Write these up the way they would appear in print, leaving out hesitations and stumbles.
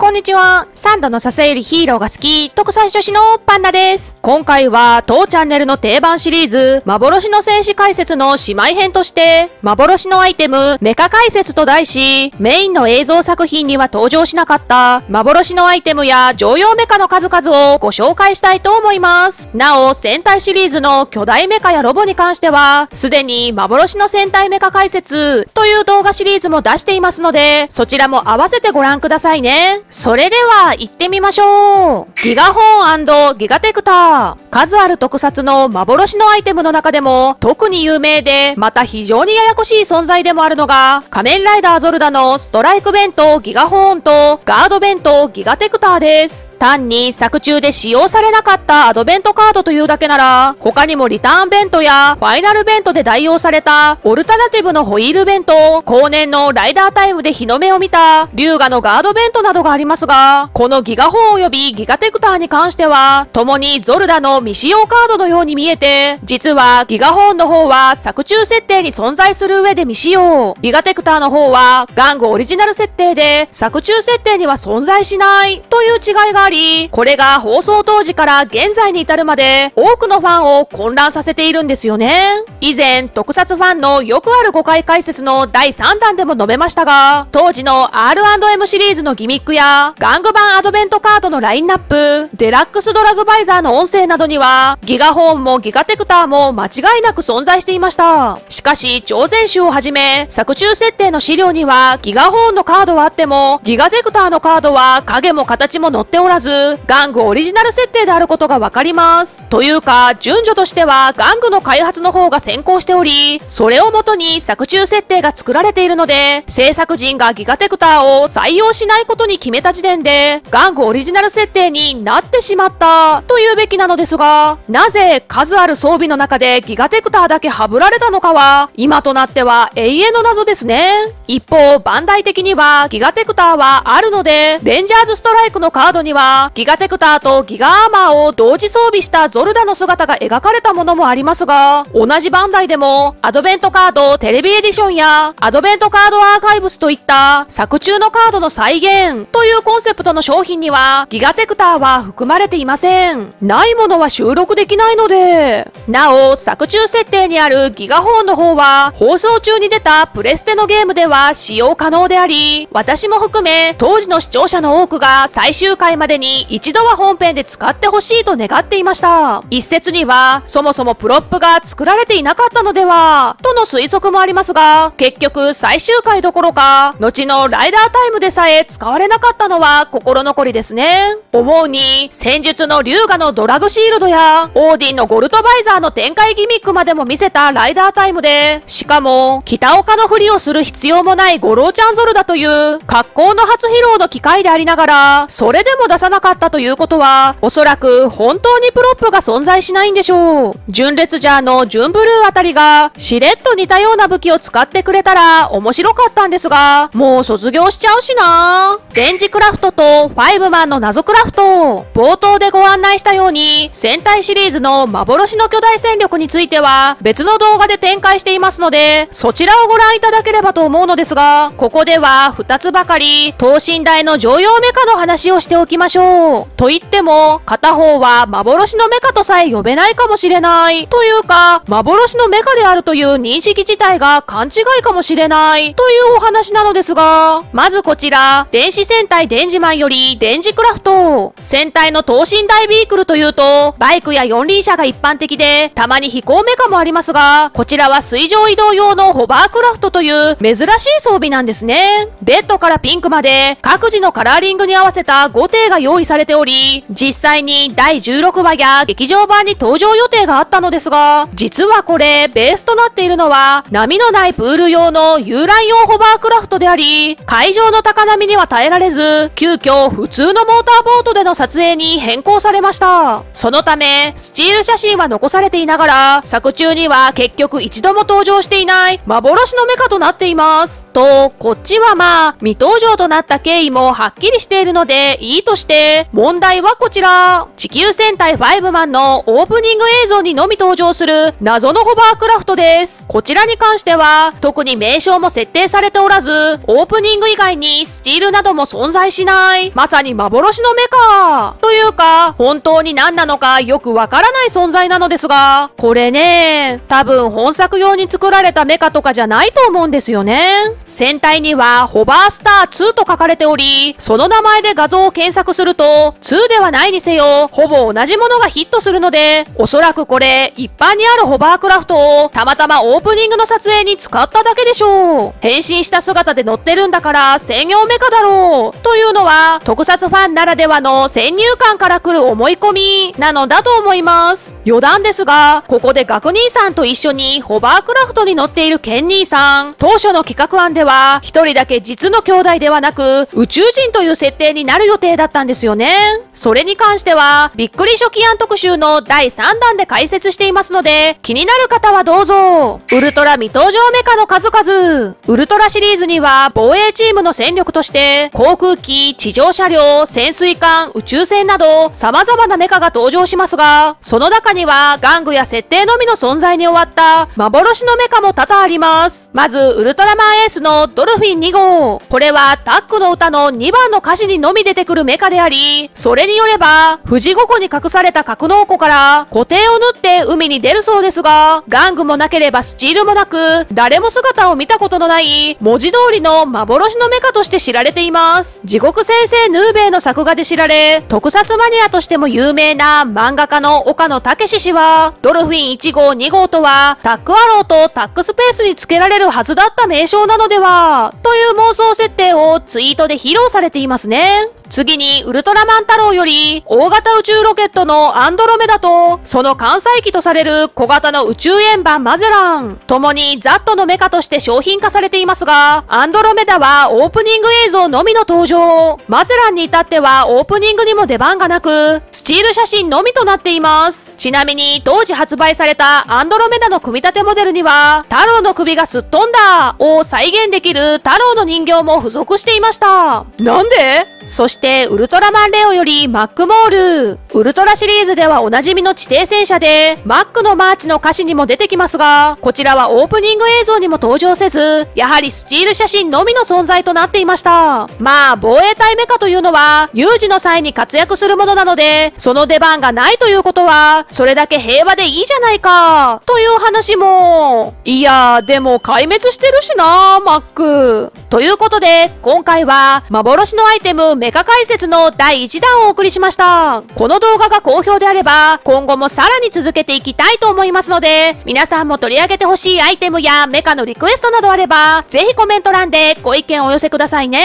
こんにちは。サンドのささゆりヒーローが好き、特撮女子のパンダです。今回は当チャンネルの定番シリーズ、幻の戦士解説の姉妹編として、幻のアイテム、メカ解説と題し、メインの映像作品には登場しなかった、幻のアイテムや常用メカの数々をご紹介したいと思います。なお、戦隊シリーズの巨大メカやロボに関しては、すでに幻の戦隊メカ解説という動画シリーズも出していますので、そちらも合わせてご覧くださいね。それでは行ってみましょう。ギガホーン&ギガテクター。数ある特撮の幻のアイテムの中でも特に有名で、また非常にややこしい存在でもあるのが、仮面ライダーゾルダのストライク弁当ギガホーンとガード弁当ギガテクターです。単に作中で使用されなかったアドベントカードというだけなら、他にもリターンベントやファイナルベントで代用されたオルタナティブのホイールベント、後年のライダータイムで日の目を見た龍河のガードベントなどがありますが、このギガホーン及びギガテクターに関しては、共にゾルダの未使用カードのように見えて、実はギガホーンの方は作中設定に存在する上で未使用、ギガテクターの方は玩具オリジナル設定で作中設定には存在しないという違いがあり、これが放送当時から現在に至るまで多くのファンを混乱させているんですよね。以前、特撮ファンのよくある誤解解説の第3弾でも述べましたが、当時の R&M シリーズのギミックや、玩具版アドベントカードのラインナップ、デラックスドラグバイザーの音声などには、ギガホーンもギガテクターも間違いなく存在していました。しかし、超全集をはじめ、作中設定の資料には、ギガホーンのカードはあっても、ギガテクターのカードは影も形も載っておらず、玩具オリジナル設定であることがわかります。というか、順序としては玩具の開発の方が先行しており、それをもとに作中設定が作られているので、制作陣がギガテクターを採用しないことに決めた時点で、玩具オリジナル設定になってしまったというべきなのですが、なぜ数ある装備の中でギガテクターだけハブられたのかは、今となっては永遠の謎ですね。一方、バンダイ的にはギガテクターはあるので、レンジャーズストライクのカードには、ギガテクターとギガアーマーを同時装備したゾルダの姿が描かれたものもありますが、同じバンダイでもアドベントカードテレビエディションやアドベントカードアーカイブスといった作中のカードの再現というコンセプトの商品にはギガテクターは含まれていません。ないものは収録できないので。なお、作中設定にあるギガホーンの方は放送中に出たプレステのゲームでは使用可能であり、私も含め当時の視聴者の多くが最終回までに一度は本編で使ってほしいと願っていました。一説にはそもそもプロップが作られていなかったのではとの推測もありますが、結局最終回どころか後のライダータイムでさえ使われなかったのは心残りですね。思うに戦術の龍河のドラグシールドやオーディンのゴルトバイザーの展開ギミックまでも見せたライダータイムで、しかも北岡のふりをする必要もないゴローちゃんゾルダという格好の初披露の機会でありながら、それでも出さなかったということは、おそらく本当にプロップが存在しないんでしょう。純烈ジャーの純ブルーあたりがしれっと似たような武器を使ってくれたら面白かったんですが、もう卒業しちゃうしな。電磁クラフトとファイブマンの謎クラフト。冒頭でご案内したように、戦隊シリーズの幻の巨大戦力については別の動画で展開していますので、そちらをご覧いただければと思うのですが、ここでは2つばかり等身大の常用メカの話をしておきましょう。と言っても、片方は幻のメカとさえ呼べないかもしれないというか、幻のメカであるという認識自体が勘違いかもしれないというお話なのですが、まずこちら、電子戦隊電磁マンより電磁クラフト。戦隊の等身大ビークルというとバイクや四輪車が一般的で、たまに飛行メカもありますが、こちらは水上移動用のホバークラフトという珍しい装備なんですね。レッドからピンクまで各自のカラーリングに合わせた5艇が用意されており、実際に第16話や劇場版に登場予定があったのですが、実はこれベースとなっているのは波のないプール用の遊覧用ホバークラフトであり、海上の高波には耐えられず、急遽普通のモーターボートでの撮影に変更されました。そのためスチール写真は残されていながら、作中には結局一度も登場していない幻のメカとなっています。と、こっちはまあ未登場となった経緯もはっきりしているのでいいとして、問題はこちら、地球戦隊ファイブマンのオープニング映像にのみ登場する謎のホバークラフトです。こちらに関しては特に名称も設定されておらず、オープニング以外にスチールなども存存在しない。まさに幻のメカ。というか、本当に何なのかよくわからない存在なのですが、これね、多分本作用に作られたメカとかじゃないと思うんですよね。船体にはホバースター2と書かれており、その名前で画像を検索すると、2ではないにせよ、ほぼ同じものがヒットするので、おそらくこれ、一般にあるホバークラフトをたまたまオープニングの撮影に使っただけでしょう。変身した姿で乗ってるんだから専用メカだろう。というのは、特撮ファンならではの先入観から来る思い込みなのだと思います。余談ですが、ここで学兄さんと一緒にホバークラフトに乗っているケン兄さん、当初の企画案では、一人だけ実の兄弟ではなく、宇宙人という設定になる予定だったんですよね。それに関しては、びっくり初期案特集の第3弾で解説していますので、気になる方はどうぞ。ウルトラ未登場メカの数々。ウルトラシリーズには防衛チームの戦力として、航空機、地上車両、潜水艦、宇宙船など、様々なメカが登場しますが、その中には玩具や設定のみの存在に終わった幻のメカも多々あります。まず、ウルトラマンエースのドルフィン2号。これはタックの歌の2番の歌詞にのみ出てくるメカであり、それによれば、富士五湖に隠された格納庫から固定を縫って海に出るそうですが、玩具もなければスチールもなく、誰も姿を見たことのない文字通りの幻のメカとして知られています。地獄先生ヌーベイの作画で知られ、特撮マニアとしても有名な漫画家の岡野武氏は、ドルフィン1号2号とはタックアローとタックスペースに付けられるはずだった名称なのではという妄想設定をツイートで披露されていますね。次に、ウルトラマン太郎より、大型宇宙ロケットのアンドロメダと、その艦載機とされる小型の宇宙円盤マゼラン。共にザットのメカとして商品化されていますが、アンドロメダはオープニング映像のみの登場。マゼランに至ってはオープニングにも出番がなく、スチール写真のみとなっています。ちなみに、当時発売されたアンドロメダの組み立てモデルには、太郎の首がすっ飛んだを再現できる太郎の人形も付属していました。なんで？そして、ウルトラマンレオよりマックモール。ウルトラシリーズではおなじみの地底戦車で、マックのマーチの歌詞にも出てきますが、こちらはオープニング映像にも登場せず、やはりスチール写真のみの存在となっていました。まあ、防衛隊メカというのは、有事の際に活躍するものなので、その出番がないということは、それだけ平和でいいじゃないか、という話も。いや、でも壊滅してるしな、マック。ということで、今回は、幻のアイテムメカ解説の第1弾をお送りしました。この動画が好評であれば、今後もさらに続けていきたいと思いますので、皆さんも取り上げてほしいアイテムやメカのリクエストなどあれば、ぜひコメント欄でご意見をお寄せくださいね。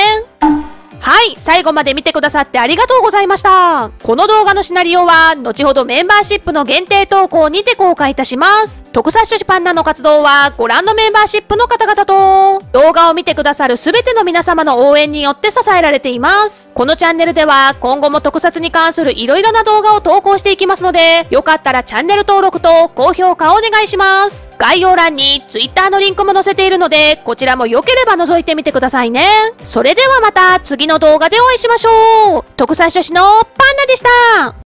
はい、最後まで見てくださってありがとうございました。この動画のシナリオは、後ほどメンバーシップの限定投稿にて公開いたします。特撮女子パンナの活動は、ご覧のメンバーシップの方々と、動画を見てくださるすべての皆様の応援によって支えられています。このチャンネルでは、今後も特撮に関する色々な動画を投稿していきますので、よかったらチャンネル登録と高評価をお願いします。概要欄に Twitter のリンクも載せているので、こちらも良ければ覗いてみてくださいね。それではまた次の動画でお会いしましょう。特撮女子のパンナでした。